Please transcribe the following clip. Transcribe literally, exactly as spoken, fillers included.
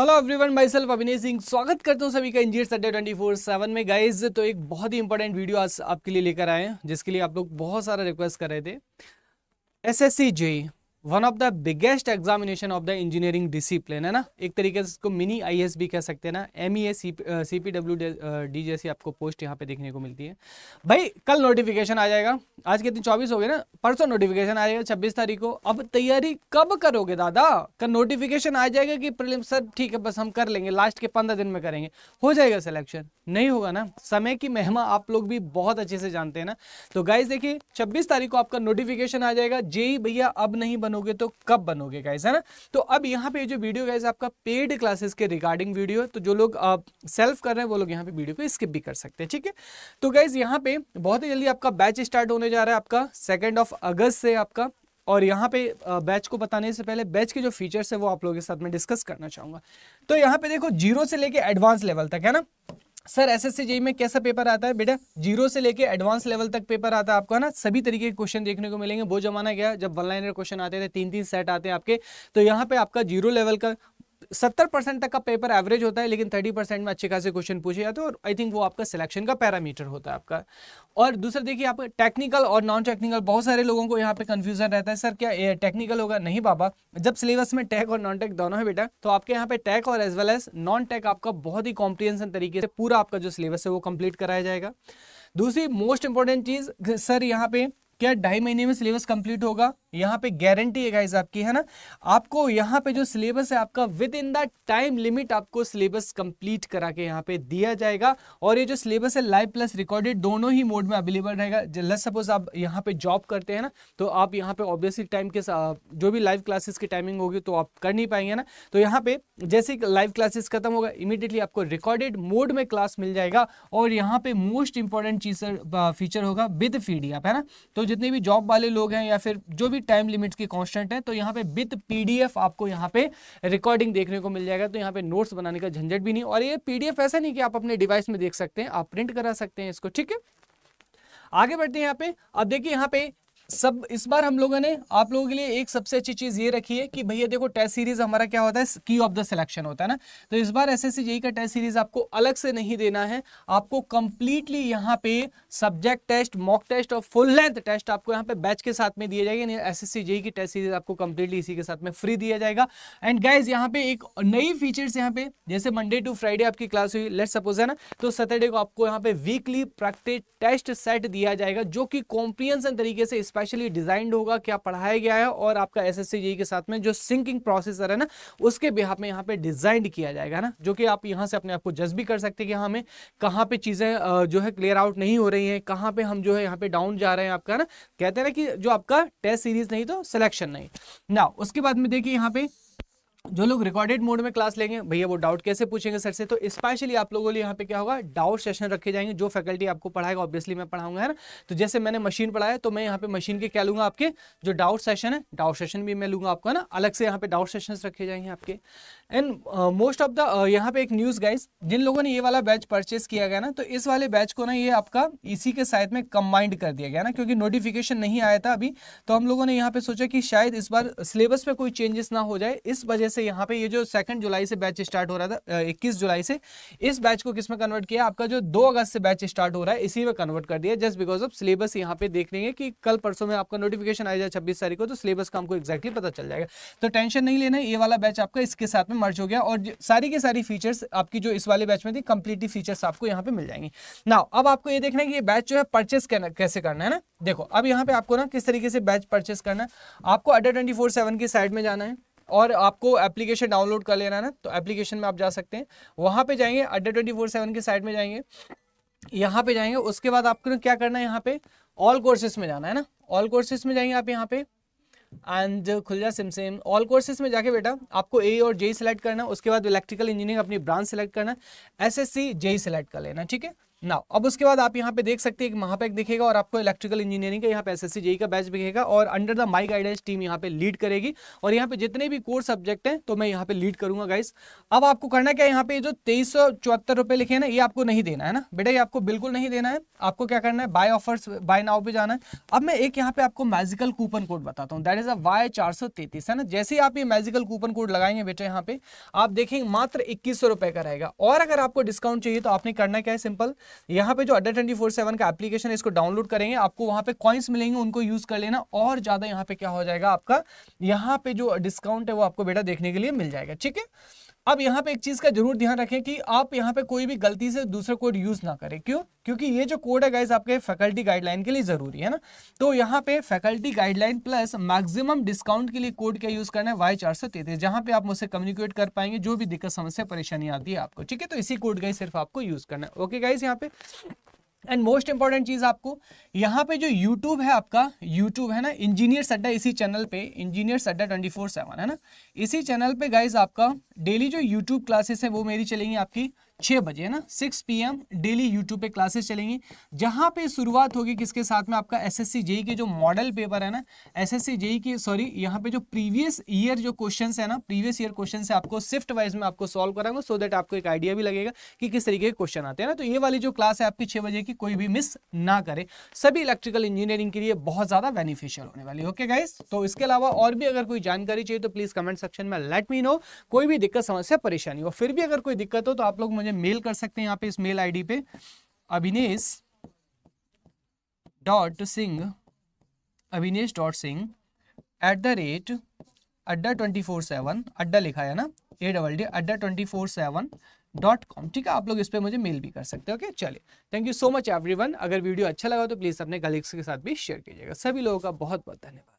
Hello everyone, myself Abhinesh Singh. स्वागत करता हूँ सभी का engineers Adda twenty four seven में। गाइज तो एक बहुत ही इंपॉर्टेंट वीडियो आज आपके लिए लेकर आए हैं, जिसके लिए आप लोग बहुत सारा रिक्वेस्ट कर रहे थे। SSC JE one of the biggest examination of the engineering discipline है ना, एक तरीके से इसको मिनी आईएएस भी कह सकते हैं ना। M E S C P W D जैसी आपको पोस्ट यहाँ पे देखने को मिलती है। भाई कल नोटिफिकेशन आ जाएगा, आज के दिन चौबीस हो गए ना, परसों नोटिफिकेशन आ जाएगा छब्बीस तारीख को। अब तैयारी कब करोगे दादा? कल नोटिफिकेशन आ जाएगा कि प्रीलिम सर ठीक है बस हम कर लेंगे, लास्ट के पंद्रह दिन में करेंगे, हो जाएगा सिलेक्शन? नहीं होगा ना। समय की महिमा आप लोग भी बहुत अच्छे से जानते हैं ना। तो गाइज देखिए छब्बीस तारीख को आपका नोटिफिकेशन आ जाएगा। जेई भैया अब नहीं बनोगे तो कब बनोगे गाइज, है ना। तो अब यहाँ पे जो वीडियो गाइज आपका पेड क्लासेस के रिगार्डिंग वीडियो है, तो जो लोग सेल्फ कर रहे हैं वो लोग यहाँ पे वीडियो को स्किप भी कर सकते हैं, ठीक है। तो गाइज यहाँ पे बहुत ही जल्दी आपका बैच स्टार्ट होने जा रहा है, आपका सेकेंड ऑफ अगस्त से आपका। और यहाँ पे बैच को बताने से पहले बैच के जो फीचर्स है वो आप लोगों के साथ में डिस्कस करना चाहूंगा। तो यहाँ पे देखो जीरो से लेके एडवांस लेवल तक है ना। सर एसएससी जेई में कैसा पेपर आता है? बेटा जीरो से लेके एडवांस लेवल तक पेपर आता है आपको, है ना। सभी तरीके के क्वेश्चन देखने को मिलेंगे। वो जमाना गया जब वन लाइनर क्वेश्चन आते थे, तीन तीन सेट आते हैं आपके। तो यहाँ पे आपका जीरो लेवल का सत्तर परसेंट तक का पेपर एवरेज होता है, लेकिन तीस परसेंट में अच्छे खासे क्वेश्चन पूछे जाते हैं और आई थिंक वो आपका सिलेक्शन का पैरामीटर होता है आपका। और दूसरा देखिए आप टेक्निकल और नॉन टेक्निकल, बहुत सारे लोगों को यहाँ पे कंफ्यूजन रहता है, सर क्या टेक्निकल होगा? नहीं बाबा, जब सिलेबस में टेक और नॉन टेक दोनों है बेटा, तो आपके यहाँ पे टेक और as well as non tech आपका बहुत ही कॉम्प्रिहेंशन तरीके से पूरा आपका जो सिलेबस है वो कंप्लीट कराया जाएगा। दूसरी मोस्ट इंपॉर्टेंट चीज सर यहाँ पे क्या ढाई महीने में सिलेबस कंप्लीट होगा? यहाँ पे गारंटी है गाइस आपकी, है ना। आपको यहाँ पे जो सिलेबस है आपका within the time limit आपको सिलेबस कंप्लीट करा के यहाँ पे दिया जाएगा। और ये जो सिलेबस है लाइव प्लस रिकॉर्डेड दोनों ही मोड में अवेलेबल रहेगा। लेट्स सपोज आप यहाँ पे जॉब करते हैं ना, तो आप यहाँ पे ऑब्वियसली टाइम के जो भी लाइव क्लासेस की टाइमिंग होगी तो आप कर नहीं पाएंगे ना। तो यहाँ पे जैसे लाइव क्लासेस खत्म होगा इमीडिएटली आपको रिकॉर्डेड मोड में क्लास मिल जाएगा। और यहाँ पे मोस्ट इंपॉर्टेंट चीज फीचर होगा विद पीडीएफ, है ना। तो जितने भी जॉब वाले लोग हैं या फिर जो भी टाइम लिमिट्स की कांस्टेंट है, तो यहाँ पे विद पीडीएफ आपको यहाँ पे रिकॉर्डिंग देखने को मिल जाएगा। तो यहाँ पे नोट्स बनाने का झंझट भी नहीं। और ये पीडीएफ ऐसा नहीं कि आप अपने डिवाइस में देख सकते हैं, आप प्रिंट करा सकते हैं इसको, ठीक है। आगे बढ़ते हैं यहाँ पे। अब देखिए यहाँ पे सब इस बार हम लोगों ने आप लोगों के लिए एक सबसे अच्छी चीज ये रखी है कि भैया देखो टेस्ट सीरीज हमारा क्या होता है, की ऑफ द सिलेक्शन होता है ना। तो इस बार एसएससी जेई का टेस्ट सीरीज आपको अलग से नहीं देना है, आपको कंप्लीटली यहाँ पे सब्जेक्ट टेस्ट, मॉक टेस्ट और फुल लेंथ टेस्ट आपको यहाँ पे बैच के साथ में दिए जाएंगे। एसएससी जेई की टेस्ट सीरीज आपको कंप्लीटली इसी के साथ में फ्री दिया जाएगा। एंड गाइज यहाँ पे एक नई फीचर्स यहाँ पे, जैसे मंडे टू फ्राइडे आपकी क्लास हुई लेट्स सपोज, है ना, तो सैटरडे को आपको यहाँ पे वीकली प्रैक्टिस टेस्ट सेट दिया जाएगा, जो कि कॉम्प्रिहेंशन तरीके से स्पेशली डिजाइंड होगा क्या पढ़ाया गया है। और आपका एसएससी जेई के साथ में जो सिंकिंग प्रोसेसर है ना, उसके भी आप में यहाँ पे डिजाइन किया जाएगा ना, जो कि आप यहाँ से अपने आप को जज भी कर सकते हैं कि हमें कहाँ पे चीजें जो है क्लियर आउट नहीं हो रही हैं, कहाँ पे हम जो है यहाँ पे डाउन जा रहे हैं आपका, ना। कहते हैं ना कि जो आपका टेस्ट सीरीज नहीं तो सिलेक्शन नहीं ना। उसके बाद में देखिए यहाँ पे जो लोग रिकॉर्डेड मोड में क्लास लेंगे भैया वो डाउट कैसे पूछेंगे सर से, तो स्पेशली आप लोगों के लिए यहाँ पे क्या होगा, डाउट सेशन रखे जाएंगे। जो फैकल्टी आपको पढ़ाएगा ऑब्वियसली मैं पढ़ाऊंगा, है ना। तो जैसे मैंने मशीन पढ़ाया तो मैं यहाँ पे मशीन के क्या लूंगा, आपके जो डाउट सेशन है डाउट सेशन भी मैं लूंगा आपको, है ना। अलग से यहाँ पे डाउट सेशन रखे जाएंगे आपके। एंड मोस्ट ऑफ द यहाँ पे एक न्यूज गाइज, जिन लोगों ने ये वाला बैच परचेस किया गया ना, तो इस वाले बैच को ना ये आपका इसी के साथ में कंबाइंड कर दिया गया ना, क्योंकि नोटिफिकेशन नहीं आया था अभी। तो हम लोगों ने यहाँ पे सोचा कि शायद इस बार सिलेबस पे कोई चेंजेस ना हो जाए, इस वजह से यहाँ पे ये जो सेकंड जुलाई से बैच स्टार्ट हो रहा था, इक्कीस जुलाई से इस बैच को किस में कन्वर्ट किया, आपका जो दो अगस्त से बैच स्टार्ट हो रहा है इसी में कन्वर्ट कर दिया, जस्ट बिकॉज ऑफ सिलेबस। यहाँ पे देख लेंगे कि कल परसों में आपका नोटिफिकेशन आएगा छब्बीस तारीख को, तो सिलेबस का हमको एक्जैक्टली पता चल जाएगा। तो टेंशन नहीं लेना, ये वाला बैच आपका इसके साथ में मर्ज हो गया और सारी के सारी फीचर्स आपकी जो इस वाले बैच में थी कंप्लीटली फीचर्स आपको यहाँ पे मिल जाएंगी ना। अब आपको ये देखना है कि ये बैच जो है परचेस कैसे करना है ना। देखो अब यहाँ पे आपको ना किस तरीके से बैच परचेस करना है, आपको अड्डा ट्वेंटी फोर सेवन की साइड में जाना है और आपको एप्लीकेशन डाउनलोड कर लेना है ना। तो एप्लीकेशन में आप जा सकते हैं, वहाँ पे जाएंगे अड्डा ट्वेंटी फोर सेवन की साइट में जाएंगे, यहाँ पे जाएंगे। उसके बाद आपको क्या करना है, यहाँ पे ऑल कोर्सेस में जाना है ना। ऑल कोर्सेस में जाएंगे आप यहाँ पे एंड खुल जा सिम सेम। ऑल कोर्सेज में जाके बेटा आपको ए और जेई सेलेक्ट करना है, उसके बाद इलेक्ट्रिकल इंजीनियरिंग अपनी ब्रांच सेलेक्ट करना है, एसएससी जेई सेलेक्ट कर लेना, ठीक है नाउ अब उसके बाद आप यहाँ पे देख सकते हैं एक महापैक दिखेगा और आपको इलेक्ट्रिकल इंजीनियरिंग का यहाँ पे एसएससी जेई का बैच दिखेगा और under the my guidance team यहाँ पे लीड करेगी और यहाँ पे जितने भी कोर सब्जेक्ट हैं तो मैं यहाँ पे लीड करूंगा गाइस। अब आपको करना क्या है, यहाँ पे जो तेईस सौ चौहत्तर रुपये लिखे ना ये आपको नहीं देना है ना बेटा, ये आपको बिल्कुल नहीं देना है। आपको क्या करना है, बाय ऑफर्स बाय नाउ पे जाना है। अब मैं एक यहाँ पे आपको मैजिकल कूपन कोड बताता हूँ, दैट इज अ वाई चार सौ तैतीस है ना। जैसे ही आप ये मैजिकल कूपन कोड लगाएंगे बेटा यहाँ पे आप देखेंगे मात्र इक्कीस सौ रुपये का रहेगा। और अगर आपको डिस्काउंट चाहिए तो आपने करना क्या है, सिंपल यहाँ पे जो अड्डा ट्वेंटी फोर सेवन का एप्लीकेशन है इसको डाउनलोड करेंगे, आपको वहाँ पे कॉइंस मिलेंगे उनको यूज कर लेना और ज्यादा यहाँ पे क्या हो जाएगा आपका यहाँ पे जो डिस्काउंट है वो आपको बेटा देखने के लिए मिल जाएगा, ठीक है। अब यहाँ पे एक चीज का जरूर ध्यान रखें कि आप यहाँ पे कोई भी गलती से दूसरा कोड यूज ना करें, क्यों, क्योंकि ये जो कोड है गाइस आपके फैकल्टी गाइडलाइन के लिए जरूरी है ना। तो यहाँ पे faculty guideline plus maximum discount के लिए कोड क्या यूज करना है, वाई चार सौ तैतीस, जहाँ पे आप मुझसे कम्युनिकेट कर पाएंगे जो भी दिक्कत समस्या परेशानी आती है आपको, ठीक है। तो इसी कोड का सिर्फ आपको यूज करना है, ओके गाइस। यहाँ पे एंड मोस्ट इंपॉर्टेंट चीज़ आपको यहाँ पे जो यूट्यूब है आपका यूट्यूब है ना, इंजीनियर्स अड्डा, इसी चैनल पे engineers Adda twenty four seven है ना, इसी चैनल पे गाइज आपका डेली जो यूट्यूब क्लासेस है वो मेरी चलेंगी आपकी छः बजे है ना, सिक्स पी एम डेली यूट्यूब पे क्लासेस चलेंगी, जहाँ पे शुरुआत होगी किसके साथ में, आपका एसएससी जेई के जो मॉडल पेपर है ना, एसएससी जेई के सॉरी यहाँ पे जो प्रीवियस ईयर जो क्वेश्चंस है ना, प्रीवियस ईयर क्वेश्चन से आपको शिफ्ट वाइज में आपको सॉल्व कराऊंगा, सो दैट आपको एक आइडिया भी लगेगा कि किस तरीके के क्वेश्चन आते हैं ना। तो ये वाली जो क्लास है आपकी छः बजे की कोई भी मिस ना करे, सभी इलेक्ट्रिकल इंजीनियरिंग के लिए बहुत ज़्यादा बेनिफिशियल होने वाली है, ओके गाइज। तो इसके अलावा और भी अगर कोई जानकारी चाहिए तो प्लीज़ कमेंट सेक्शन में लेट मी नो, कोई भी दिक्कत समस्या परेशानी हो, फिर भी अगर कोई दिक्कत हो तो आप लोग मुझे मेल कर सकते हैं यहाँ पे इस मेल आईडी पे Abhinesh dot Singh Abhinesh dot Singh at the rate Adda twenty four seven Adda लिखा है ना A double D Adda twenty four seven dot com, ठीक है। आप लोग इस पे मुझे मेल भी कर सकते हैं, ओके। चलिए, thank you so much everyone. अगर वीडियो अच्छा लगा तो प्लीज़ अपने कलीग्स के साथ भी शेयर कीजिएगा। सभी लोगों का बहुत बहुत धन्यवाद।